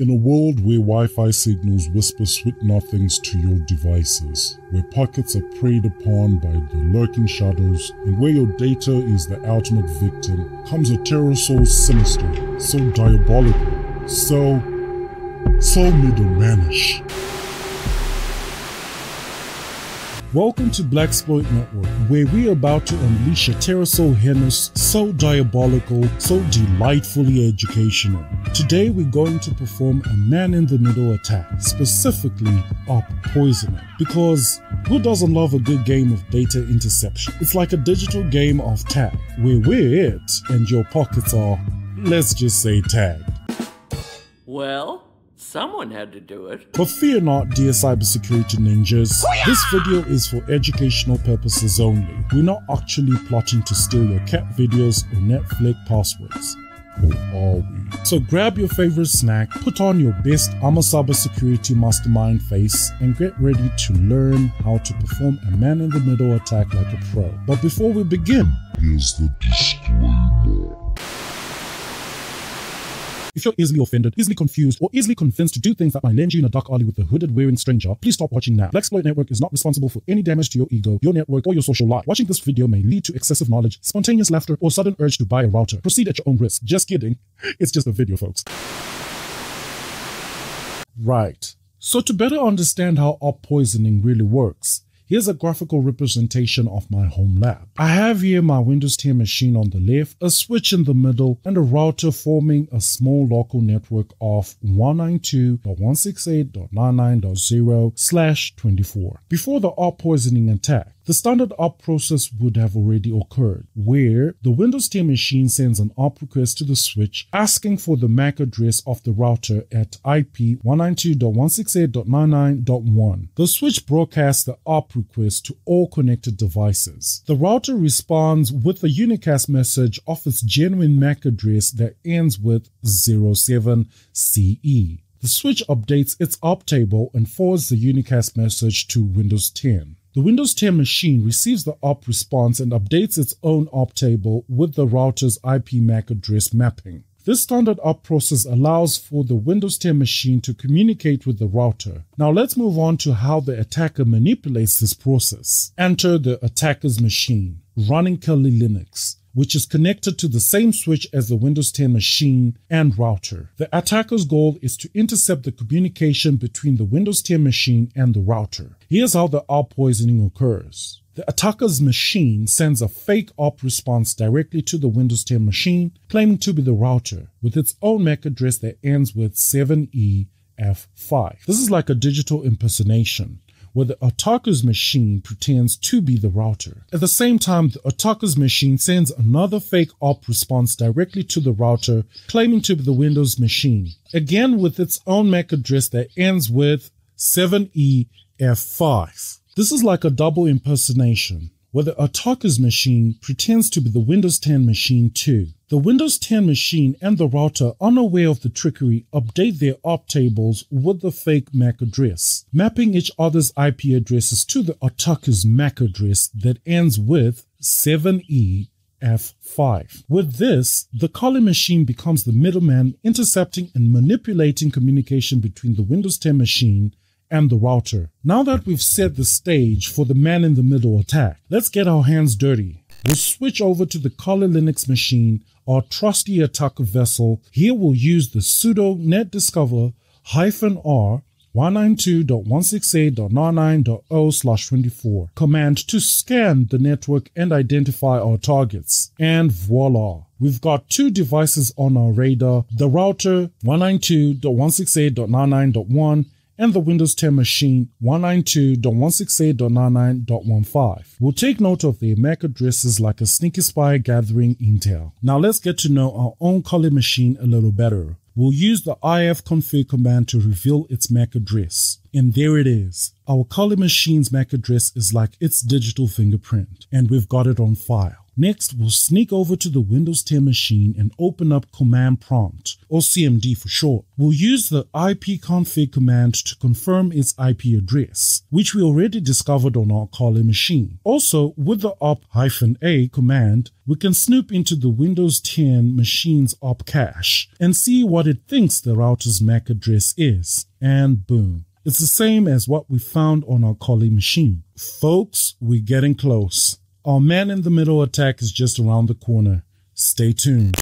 In a world where Wi-Fi signals whisper sweet nothings to your devices, where pockets are preyed upon by the lurking shadows, and where your data is the ultimate victim, comes a terror so sinister, so diabolical, so middlemanish. Welcome to Blacksploit Network, where we're about to unleash a terror so heinous, so diabolical, so delightfully educational. Today we're going to perform a man-in-the-middle attack, specifically ARP poisoning, because who doesn't love a good game of data interception? It's like a digital game of tag, where we're it and your pockets are, let's just say, tagged. Well? Someone had to do it. But fear not, dear cybersecurity ninjas. Hoo-yah! This video is for educational purposes only. We're not actually plotting to steal your cat videos or Netflix passwords. Or are we? So grab your favorite snack, put on your best I'm a cybersecurity mastermind face, and get ready to learn how to perform a man-in-the-middle attack like a pro. But before we begin, here's the disclaimer. If you're easily offended, easily confused, or easily convinced to do things that might land you in a dark alley with a hooded wearing stranger, please stop watching now. Blacksploit Network is not responsible for any damage to your ego, your network, or your social life. Watching this video may lead to excessive knowledge, spontaneous laughter, or sudden urge to buy a router. Proceed at your own risk. Just kidding. It's just a video, folks. Right. So to better understand how ARP poisoning really works, here's a graphical representation of my home lab. I have here my Windows 10 machine on the left, a switch in the middle, and a router forming a small local network of 192.168.99.0/24. Before the ARP poisoning attack, the standard ARP process would have already occurred, where the Windows 10 machine sends an ARP request to the switch asking for the MAC address of the router at IP 192.168.99.1. The switch broadcasts the ARP request to all connected devices. The router responds with a unicast message of its genuine MAC address that ends with 07CE. The switch updates its ARP table and forwards the unicast message to Windows 10. The Windows 10 machine receives the ARP response and updates its own ARP table with the router's IP MAC address mapping. This standard ARP process allows for the Windows 10 machine to communicate with the router. Now let's move on to how the attacker manipulates this process. Enter the attacker's machine, running Kali Linux, which is connected to the same switch as the Windows 10 machine and router. The attacker's goal is to intercept the communication between the Windows 10 machine and the router. Here's how the ARP poisoning occurs. The attacker's machine sends a fake ARP response directly to the Windows 10 machine, claiming to be the router, with its own MAC address that ends with 7EF5. This is like a digital impersonation, where the attacker's machine pretends to be the router. At the same time, the attacker's machine sends another fake ARP response directly to the router, claiming to be the Windows machine, again with its own MAC address that ends with 7EF5. This is like a double impersonation, where the attacker's machine pretends to be the Windows 10 machine too. The Windows 10 machine and the router, unaware of the trickery, update their ARP tables with the fake MAC address, mapping each other's IP addresses to the attacker's MAC address that ends with 7EF5. With this, the Kali machine becomes the middleman, intercepting and manipulating communication between the Windows 10 machine and the router. Now that we've set the stage for the man-in-the-middle attack, let's get our hands dirty. We'll switch over to the Kali Linux machine, our trusty attacker vessel. Here we'll use the sudo netdiscover -r 192.168.99.0/24 command to scan the network and identify our targets. And voila, we've got two devices on our radar, the router 192.168.99.1 and the Windows 10 machine 192.168.99.15. We'll take note of their MAC addresses like a sneaky spy gathering intel. Now let's get to know our own Kali machine a little better. We'll use the ifconfig command to reveal its MAC address. And there it is. Our Kali machine's MAC address is like its digital fingerprint, and we've got it on file. Next, we'll sneak over to the Windows 10 machine and open up Command Prompt, or CMD for short. We'll use the ipconfig command to confirm its IP address, which we already discovered on our Kali machine. Also, with the op-a command, we can snoop into the Windows 10 machine's op cache and see what it thinks the router's MAC address is. And boom. It's the same as what we found on our Kali machine. Folks, we're getting close. Our man-in-the-middle attack is just around the corner. Stay tuned.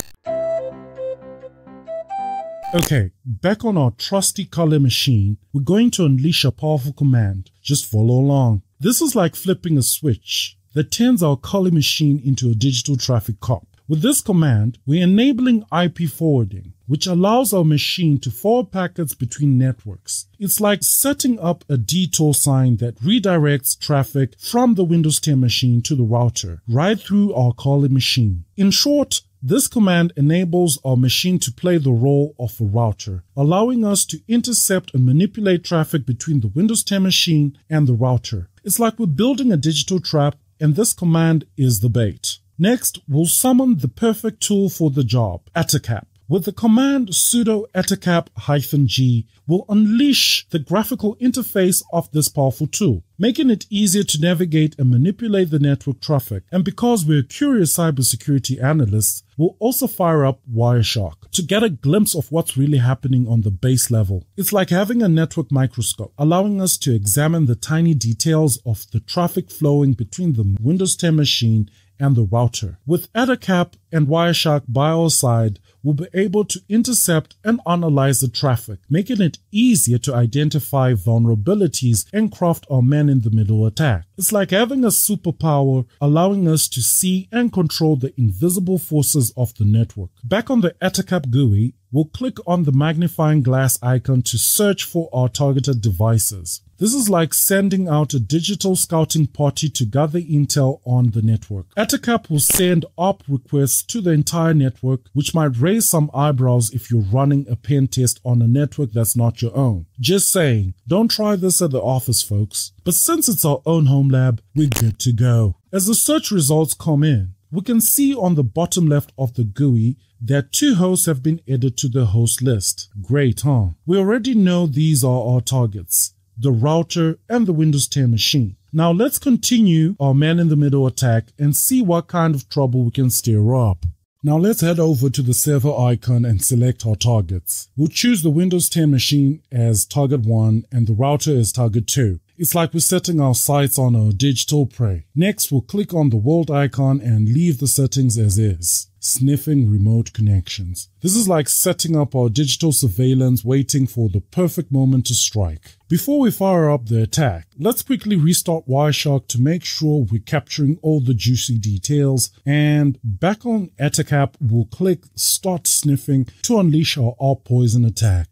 Okay, back on our trusty Kali machine, we're going to unleash a powerful command. Just follow along. This is like flipping a switch that turns our Kali machine into a digital traffic cop. With this command, we're enabling IP forwarding, which allows our machine to forward packets between networks. It's like setting up a detour sign that redirects traffic from the Windows 10 machine to the router, right through our Kali machine. In short, this command enables our machine to play the role of a router, allowing us to intercept and manipulate traffic between the Windows 10 machine and the router. It's like we're building a digital trap, and this command is the bait. Next, we'll summon the perfect tool for the job, ettercap. With the command sudo ettercap-g, we'll unleash the graphical interface of this powerful tool, making it easier to navigate and manipulate the network traffic. And because we're curious cybersecurity analysts, we'll also fire up Wireshark to get a glimpse of what's really happening on the base level. It's like having a network microscope, allowing us to examine the tiny details of the traffic flowing between the Windows 10 machine and the router. With ettercap and Wireshark by our side, we'll be able to intercept and analyze the traffic, making it easier to identify vulnerabilities and craft our man-in-the-middle attack. It's like having a superpower, allowing us to see and control the invisible forces of the network. Back on the ettercap GUI, we'll click on the magnifying glass icon to search for our targeted devices. This is like sending out a digital scouting party to gather intel on the network. Ettercap will send ARP requests to the entire network, which might raise some eyebrows if you're running a pen test on a network that's not your own. Just saying, don't try this at the office, folks. But since it's our own home lab, we're good to go. As the search results come in, we can see on the bottom left of the GUI that 2 hosts have been added to the host list. Great, huh? We already know these are our targets, the router and the Windows 10 machine. Now let's continue our man-in-the-middle attack and see what kind of trouble we can stir up. Now let's head over to the server icon and select our targets. We'll choose the Windows 10 machine as target 1 and the router as target 2. It's like we're setting our sights on our digital prey. Next, we'll click on the world icon and leave the settings as is. Sniffing remote connections. This is like setting up our digital surveillance, waiting for the perfect moment to strike. Before we fire up the attack, let's quickly restart Wireshark to make sure we're capturing all the juicy details. And back on ettercap, we'll click Start Sniffing to unleash our ARP poison attack.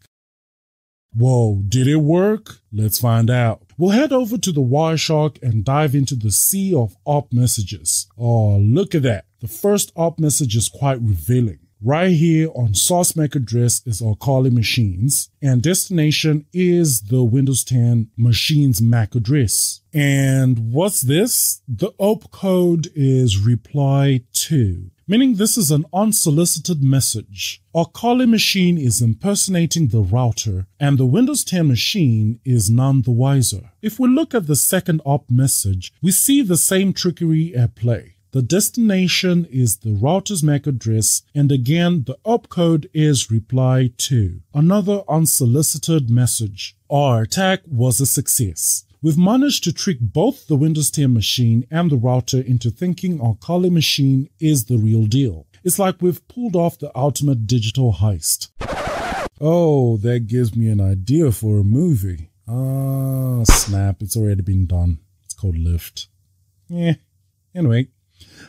Whoa, did it work? Let's find out. We'll head over to the Wireshark and dive into the sea of ARP messages. Oh, look at that. The first ARP message is quite revealing. Right here on source MAC address is our Kali machines, and destination is the Windows 10 machine's MAC address. And what's this? The ARP code is reply to. Meaning this is an unsolicited message. Our Kali machine is impersonating the router, and the Windows 10 machine is none the wiser. If we look at the second ARP message, we see the same trickery at play. The destination is the router's MAC address, and again, the ARP code is reply to. Another unsolicited message. Our attack was a success. We've managed to trick both the Windows 10 machine and the router into thinking our Kali machine is the real deal. It's like we've pulled off the ultimate digital heist. Oh, that gives me an idea for a movie. Ah, snap, it's already been done. It's called Lift. Yeah, anyway.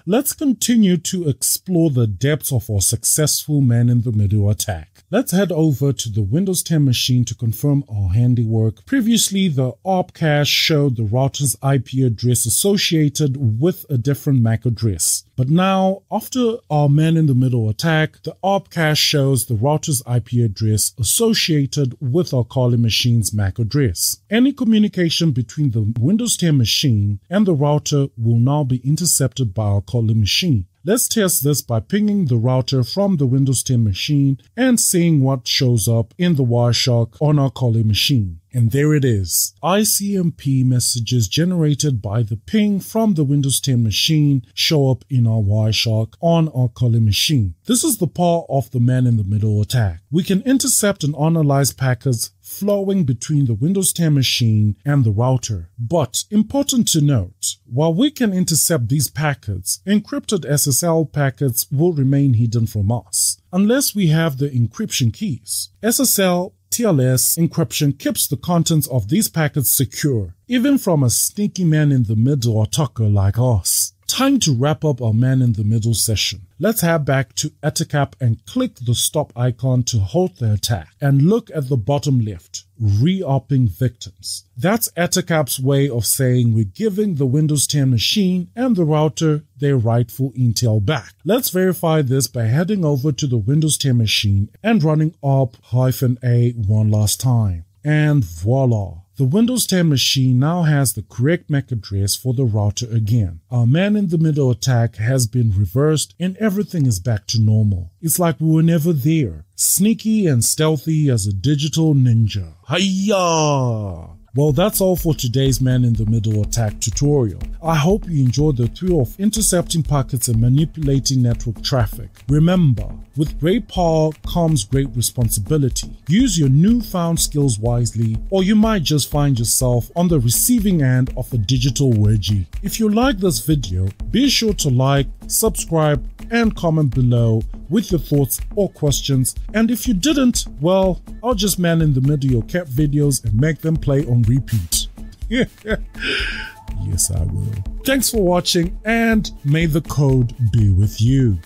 Let's continue to explore the depths of our successful man-in-the-middle attack. Let's head over to the Windows 10 machine to confirm our handiwork. Previously, the ARP cache showed the router's IP address associated with a different MAC address. But now, after our man-in-the-middle attack, the ARP cache shows the router's IP address associated with our Kali machine's MAC address. Any communication between the Windows 10 machine and the router will now be intercepted by our Kali machine. Let's test this by pinging the router from the Windows 10 machine and seeing what shows up in the Wireshark on our Kali machine. And there it is. ICMP messages generated by the ping from the Windows 10 machine show up in our Wireshark on our Kali machine. This is the power of the man-in-the-middle attack. We can intercept and analyze packets flowing between the Windows 10 machine and the router. But important to note, while we can intercept these packets, encrypted SSL packets will remain hidden from us, unless we have the encryption keys. SSL TLS encryption keeps the contents of these packets secure, even from a sneaky man-in-the-middle attacker like us. Time to wrap up our man-in-the-middle session. Let's head back to ettercap and click the stop icon to halt the attack. And look at the bottom left, re-ARPing victims. That's ettercap's way of saying we're giving the Windows 10 machine and the router their rightful intel back. Let's verify this by heading over to the Windows 10 machine and running ARP-A one last time. And voila. The Windows 10 machine now has the correct MAC address for the router again. Our man-in-the-middle attack has been reversed and everything is back to normal. It's like we were never there. Sneaky and stealthy as a digital ninja. Hiya! Well, that's all for today's man-in-the-middle attack tutorial. I hope you enjoyed the thrill of intercepting packets and manipulating network traffic. Remember, with great power comes great responsibility. Use your newfound skills wisely, or you might just find yourself on the receiving end of a digital wedgie. If you like this video, be sure to like, subscribe, and comment below with your thoughts or questions. And if you didn't, well, I'll just man-in-the-middle your cap videos and make them play on repeat. Yes, I will. Thanks for watching, and may the code be with you.